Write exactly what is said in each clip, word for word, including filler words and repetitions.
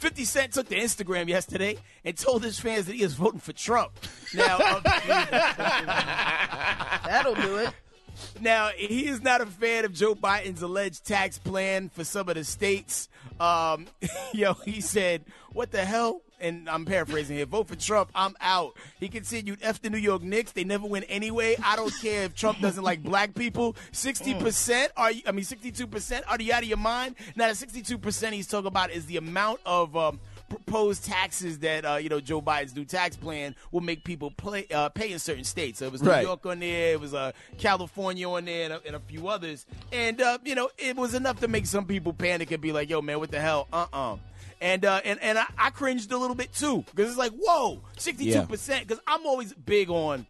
fifty Cent took to Instagram yesterday and told his fans that he is voting for Trump. Now, um, that'll do it. Now, he is not a fan of Joe Biden's alleged tax plan for some of the states. Um, yo, he said, what the hell? And I'm paraphrasing here. Vote for Trump. I'm out. He continued, F the New York Knicks. They never win anyway. I don't care if Trump doesn't like black people. sixty percent are you, I mean, sixty-two percent are you out of your mind? Now, the sixty-two percent he's talking about is the amount of um, proposed taxes that, uh, you know, Joe Biden's new tax plan will make people play, uh, pay in certain states. So it was New right. York on there. It was uh, California on there and a, and a few others. And, uh, you know, it was enough to make some people panic and be like, yo, man, what the hell? Uh-uh. And uh, and, and I, I cringed a little bit, too, because it's like, whoa, sixty-two percent, because yeah. I'm always big on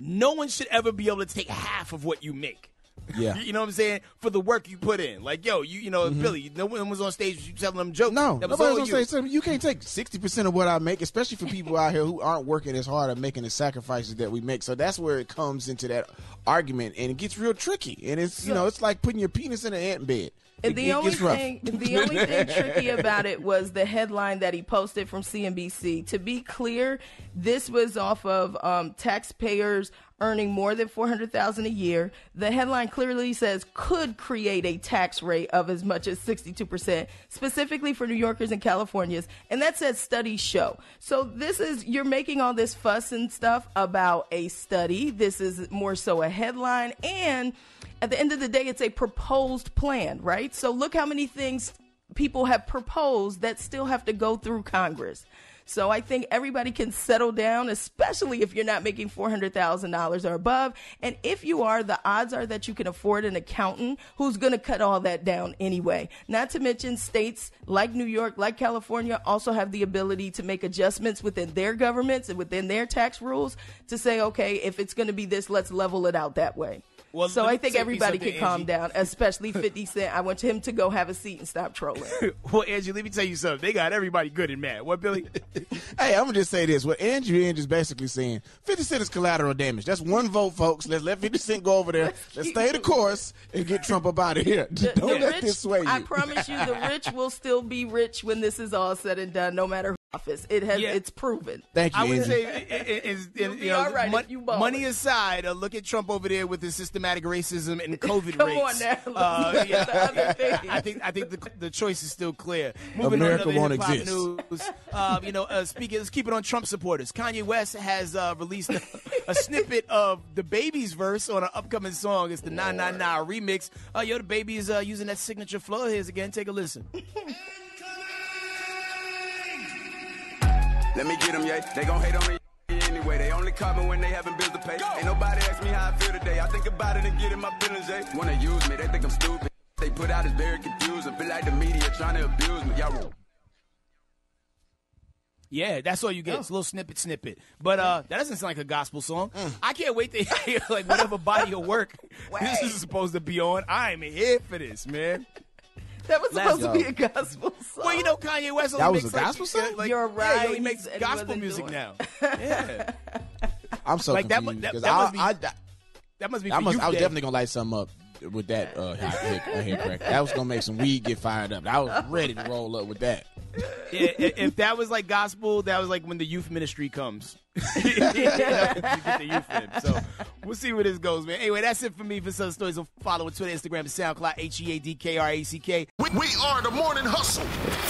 no one should ever be able to take half of what you make. Yeah. You know what I'm saying? For the work you put in. Like, yo, you you know, mm-hmm. Billy, no one was on stage you telling them jokes. No, that was nobody was on stage. You. you can't take sixty percent of what I make, especially for people out here who aren't working as hard at making the sacrifices that we make. So that's where it comes into that argument, and it gets real tricky. And it's, you yeah. know, it's like putting your penis in an ant bed. And it, the, it only thing, the only thing tricky about it was the headline that he posted from C N B C. To be clear, this was off of um, taxpayers earning more than four hundred thousand dollars a year. The headline clearly says could create a tax rate of as much as sixty-two percent, specifically for New Yorkers and Californians. And that says studies show. So this is, you're making all this fuss and stuff about a study. This is more so a headline. And at the end of the day, it's a proposed plan, right? So look how many things people have proposed that still have to go through Congress. So I think everybody can settle down, especially if you're not making four hundred thousand dollars or above. And if you are, the odds are that you can afford an accountant who's going to cut all that down anyway. Not to mention states like New York, like California, also have the ability to make adjustments within their governments and within their tax rules to say, okay, if it's going to be this, let's level it out that way. Well, so I think everybody can calm down, especially fifty Cent. I want him to go have a seat and stop trolling. Well, Angie, let me tell you something. They got everybody good and mad. What, Billy? Hey, I'm going to just say this. What Andrew is basically saying, fifty Cent is collateral damage. That's one vote, folks. Let's let fifty Cent go over there. Let's stay the course and get Trump up out of here. The, Don't the let rich, this sway you. I promise you the rich will still be rich when this is all said and done, no matter who. Office. It has. Yeah. It's proven. Thank you. I would Angie. say, it, it, it, it, you know, right mon you money aside, uh, look at Trump over there with his systematic racism and COVID Come rates. Come on now. Uh, yeah. other thing. I think I think the, the choice is still clear. Moving America on won't exist. News, uh, you know, uh, speaking. Let's keep it on Trump supporters. Kanye West has uh, released a, a snippet of the Baby's verse on an upcoming song. It's the Nah Nah Nah remix. Uh, yo, the Baby is uh, using that signature flow of his again. Take a listen. Let me get them, yeah. They gon' hate on me anyway. They only call me when they haven't bills to pay. Go. Ain't nobody ask me how I feel today. I think about it and get in my feelings, yeah. Wanna use me, they think I'm stupid. They put out is very confusing. Feel like the media trying to abuse me. Y'all. Yeah, that's all you get. It's a little snippet, snippet. But uh, that doesn't sound like a gospel song. Mm. I can't wait to hear like whatever body of work this is supposed to be on. I'm here for this, man. That was supposed Last, to be a gospel song. Well, you know, Kanye West only that makes was a like, gospel song? Like, You're right. Yeah, he only makes gospel music doing. now. Yeah. I'm so like confused. That, that, that, I, must be, I, I, that must be I, must, I was day. definitely going to light something up with that uh, head, head, head crack. That was going to make some weed get fired up. I was ready to roll up with that. Yeah, if that was like gospel, that was like when the youth ministry comes. You get the youth in. So we'll see where this goes, man. Anyway, that's it for me. For Southern Stories, so follow on Twitter, Instagram, and SoundCloud, H E A D K R A C K. We, we are the Morning Hustle.